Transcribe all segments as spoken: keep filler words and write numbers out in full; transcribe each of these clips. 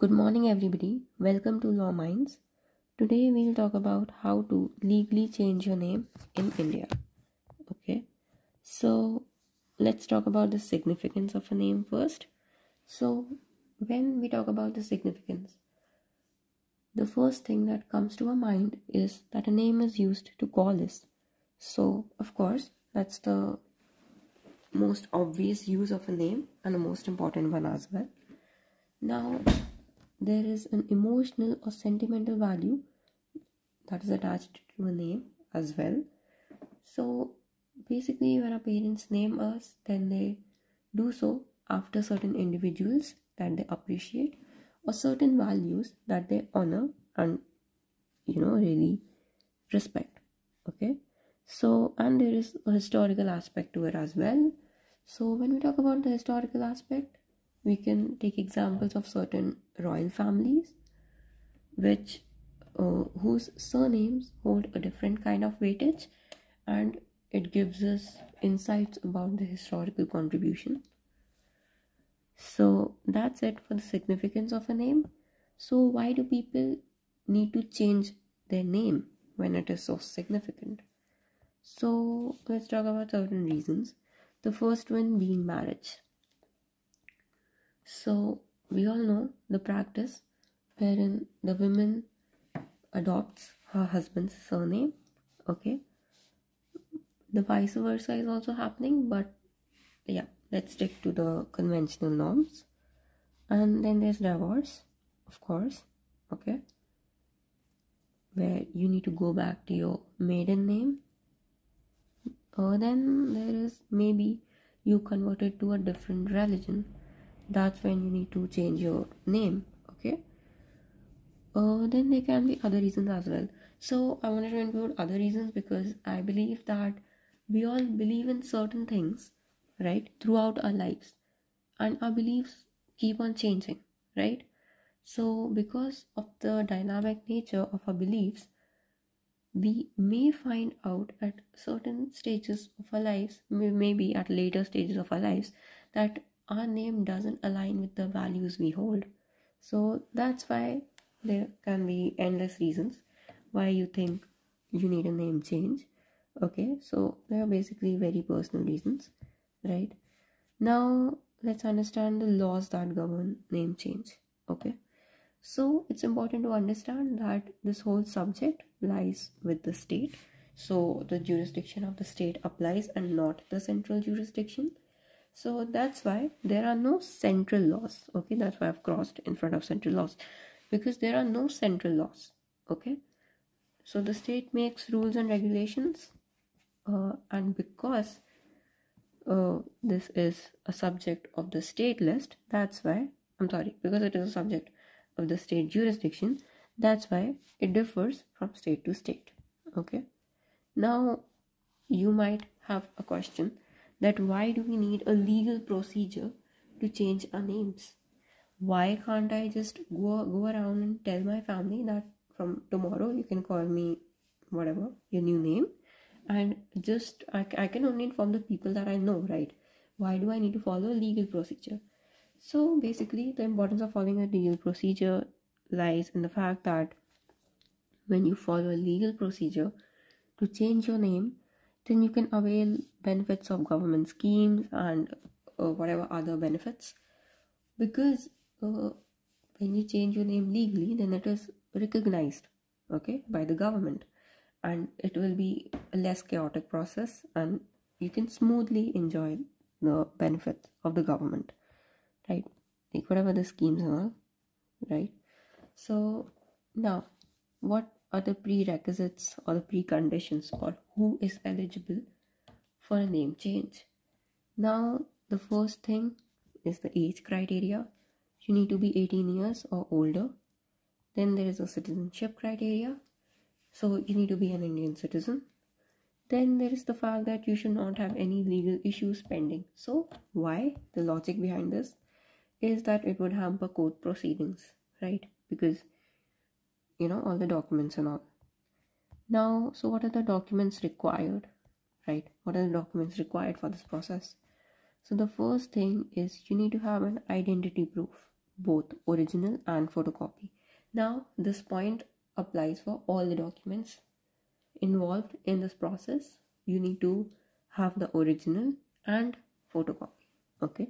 Good morning everybody, welcome to Law Minds. Today we will talk about how to legally change your name in India. Okay, so let's talk about the significance of a name first. So when we talk about the significance, the first thing that comes to our mind is that a name is used to call us. So of course that's the most obvious use of a name and the most important one as well. Now there is an emotional or sentimental value that is attached to a name as well. So basically, when our parents name us, then they do so after certain individuals that they appreciate or certain values that they honor and, you know, really respect. Okay, so and there is a historical aspect to it as well. So when we talk about the historical aspect, we can take examples of certain royal families which uh, whose surnames hold a different kind of weightage, and it gives us insights about the historical contribution. So that's it for the significance of a name. So why do people need to change their name when it is so significant? So let's talk about certain reasons. The first one being marriage. So we all know the practice wherein the woman adopts her husband's surname. Okay, the vice versa is also happening, but yeah, let's stick to the conventional norms. And then there's divorce, of course, okay, where you need to go back to your maiden name. Or then there is maybe you converted to a different religion. That's when you need to change your name. Okay, uh, then there can be other reasons as well. So I wanted to include other reasons because I believe that we all believe in certain things, right, throughout our lives, and our beliefs keep on changing, right? So because of the dynamic nature of our beliefs, we may find out at certain stages of our lives, maybe at later stages of our lives, that our name doesn't align with the values we hold. So that's why there can be endless reasons why you think you need a name change. Okay, so they are basically very personal reasons, right? Now let's understand the laws that govern name change. Okay, so it's important to understand that this whole subject lies with the state. So the jurisdiction of the state applies and not the central jurisdiction. So that's why there are no central laws. Okay, that's why I've crossed in front of central laws, because there are no central laws. Okay, so the state makes rules and regulations, uh, and because uh, this is a subject of the state list, that's why I'm sorry, because it is a subject of the state jurisdiction, that's why it differs from state to state. Okay, now you might have a question that why do we need a legal procedure to change our names? Why can't I just go, go around and tell my family that from tomorrow you can call me whatever, your new name, and just I, I can only inform the people that I know, right? Why do I need to follow a legal procedure? So basically the importance of following a legal procedure lies in the fact that when you follow a legal procedure to change your name, then you can avail benefits of government schemes and uh, whatever other benefits, because uh, when you change your name legally, then it is recognized, okay, by the government, and it will be a less chaotic process and you can smoothly enjoy the benefits of the government, right, like whatever the schemes and all, right? So now what are the prerequisites or the preconditions for who is eligible for a name change? Now the first thing is the age criteria. You need to be eighteen years or older. Then there is a citizenship criteria, so you need to be an Indian citizen. Then there is the fact that you should not have any legal issues pending. So why? The logic behind this is that it would hamper court proceedings, right? Because you know, all the documents and all. Now, so what are the documents required, right? What are the documents required for this process? So the first thing is you need to have an identity proof both original and photocopy. Now, this point applies for all the documents involved in this process. You need to have the original and photocopy. Okay,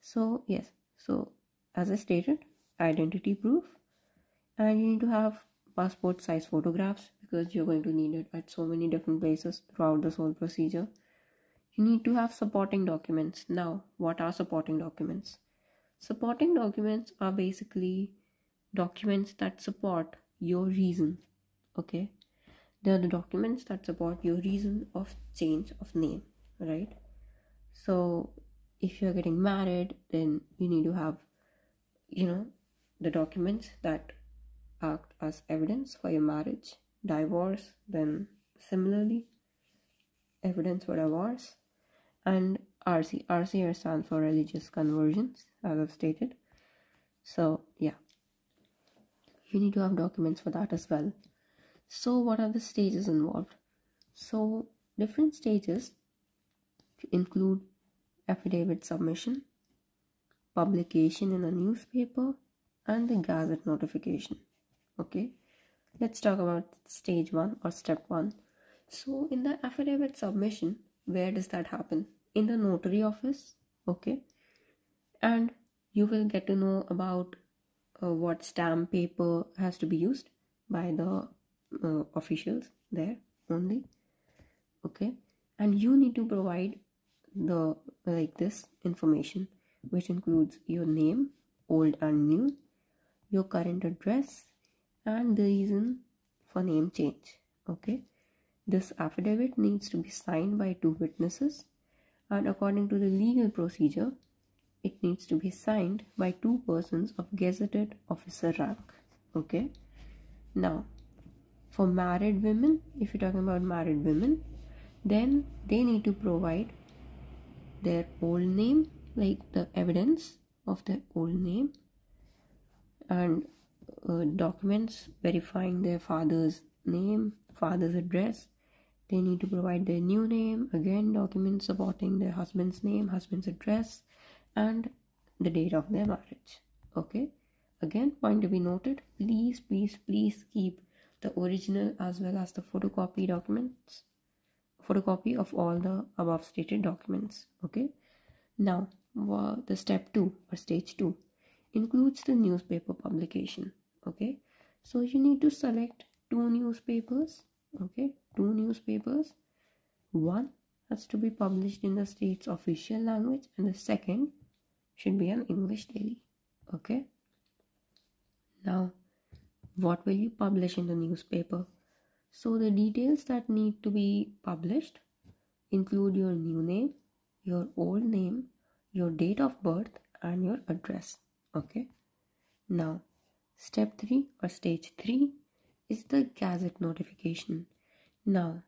so yes, so as I stated, identity proof, and you need to have passport size photographs because you're going to need it at so many different places throughout this whole procedure. You need to have supporting documents. Now, what are supporting documents? Supporting documents are basically documents that support your reason. Okay, they're the documents that support your reason of change of name, right? So if you're getting married, then you need to have, you know, the documents that act as evidence for your marriage. Divorce, then similarly, evidence for divorce. And R C, R C R stands for religious conversions, as I've stated. So yeah, you need to have documents for that as well. So what are the stages involved? So different stages include affidavit submission, publication in a newspaper, and the gazette notification. Okay, let's talk about stage one or step one. So in the affidavit submission, where does that happen? In the notary office. Okay, and you will get to know about uh, what stamp paper has to be used by the uh, officials there only. Okay, and you need to provide the like this information, which includes your name, old and new, your current address, and the reason for name change. Okay, this affidavit needs to be signed by two witnesses, and according to the legal procedure, it needs to be signed by two persons of gazetted officer rank. Okay, now for married women, if you're talking about married women, then they need to provide their old name, like the evidence of their old name, and uh, documents verifying their father's name, father's address. They need to provide their new name, again documents supporting their husband's name, husband's address, and the date of their marriage. Okay, again, point to be noted, please please please keep the original as well as the photocopy documents, photocopy of all the above stated documents. Okay, now the step two or stage two includes the newspaper publication. Okay, so you need to select two newspapers. Okay, two newspapers. One has to be published in the state's official language, and the second should be an English daily. Okay, now what will you publish in the newspaper? So the details that need to be published include your new name, your old name, your date of birth, and your address. Okay, now step three or stage three is the gazette notification. Now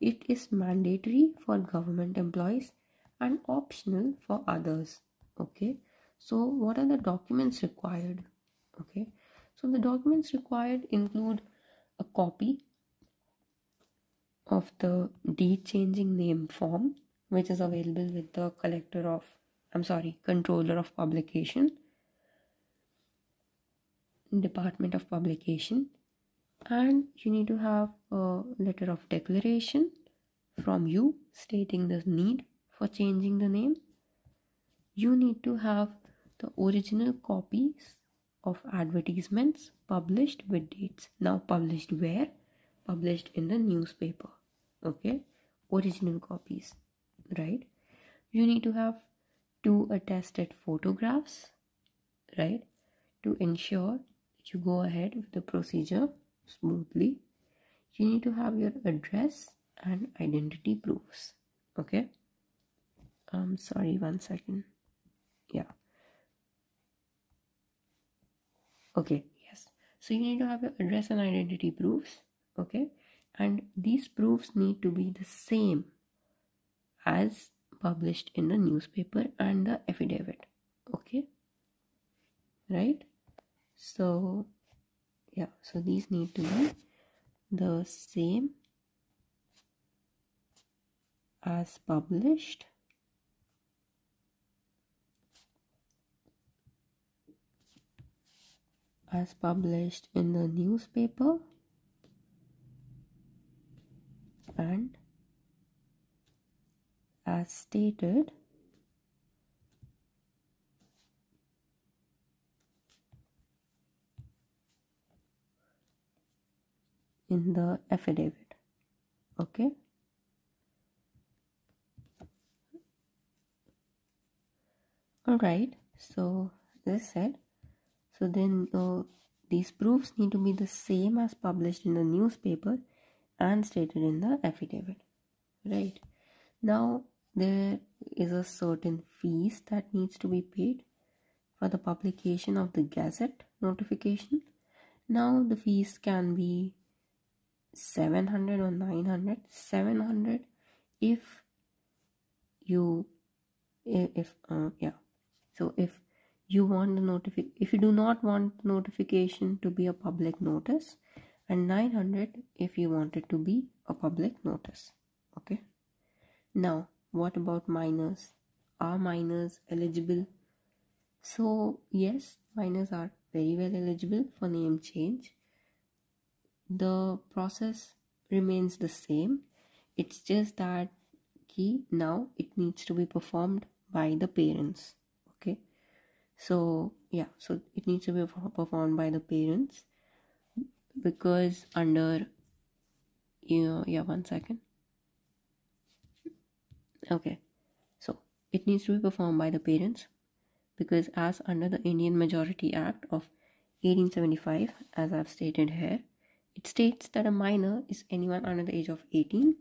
it is mandatory for government employees and optional for others. Okay, so what are the documents required? Okay, so the documents required include a copy of the deed changing name form, which is available with the collector of I'm sorry controller of publication, department of publication, and you need to have a letter of declaration from you stating the need for changing the name. You need to have the original copies of advertisements published with dates. Now, published where? Published in the newspaper. Okay, original copies, right? You need to have two attested photographs, right, to ensure that you go ahead with the procedure smoothly. You need to have your address and identity proofs. Okay, I'm sorry, one second. Yeah, okay, yes, so you need to have your address and identity proofs. Okay, and these proofs need to be the same as published in the newspaper and the affidavit. Okay, right, so yeah, so these need to be the same as published as published in the newspaper and as stated in the affidavit. Okay, all right, so this said, so then uh, these proofs need to be the same as published in the newspaper and stated in the affidavit, right? Now there is a certain fees that needs to be paid for the publication of the gazette notification. Now the fees can be seven hundred or nine hundred. Seven hundred if you if uh, yeah so if you want the notification, if you do not want the notification to be a public notice, and nine hundred if you want it to be a public notice. Okay, now what about minors? Are minors eligible? So yes, minors are very well eligible for name change. The process remains the same. It's just that key now it needs to be performed by the parents. Okay, so yeah, so it needs to be performed by the parents because under you know, yeah one second okay so it needs to be performed by the parents because as under the Indian Majority Act of eighteen seventy-five, as I've stated here, it states that a minor is anyone under the age of eighteen,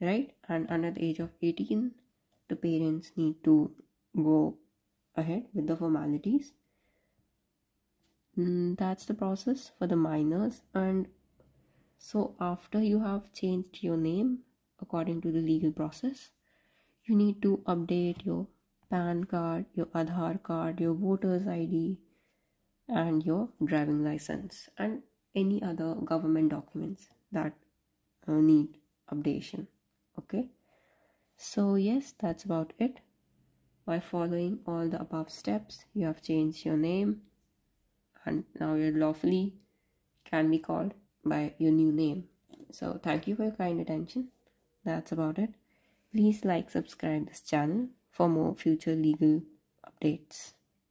right? And under the age of eighteen, the parents need to go ahead with the formalities. Mm, that's the process for the minors. And so after you have changed your name according to the legal process, you need to update your PAN card, your Aadhaar card, your voter's I D, and your driving license, and any other government documents that uh, need updation. Okay, so yes, that's about it. By following all the above steps, you have changed your name and now you lawfully can be called by your new name. So thank you for your kind attention. That's about it. Please like, subscribe this channel for more future legal updates.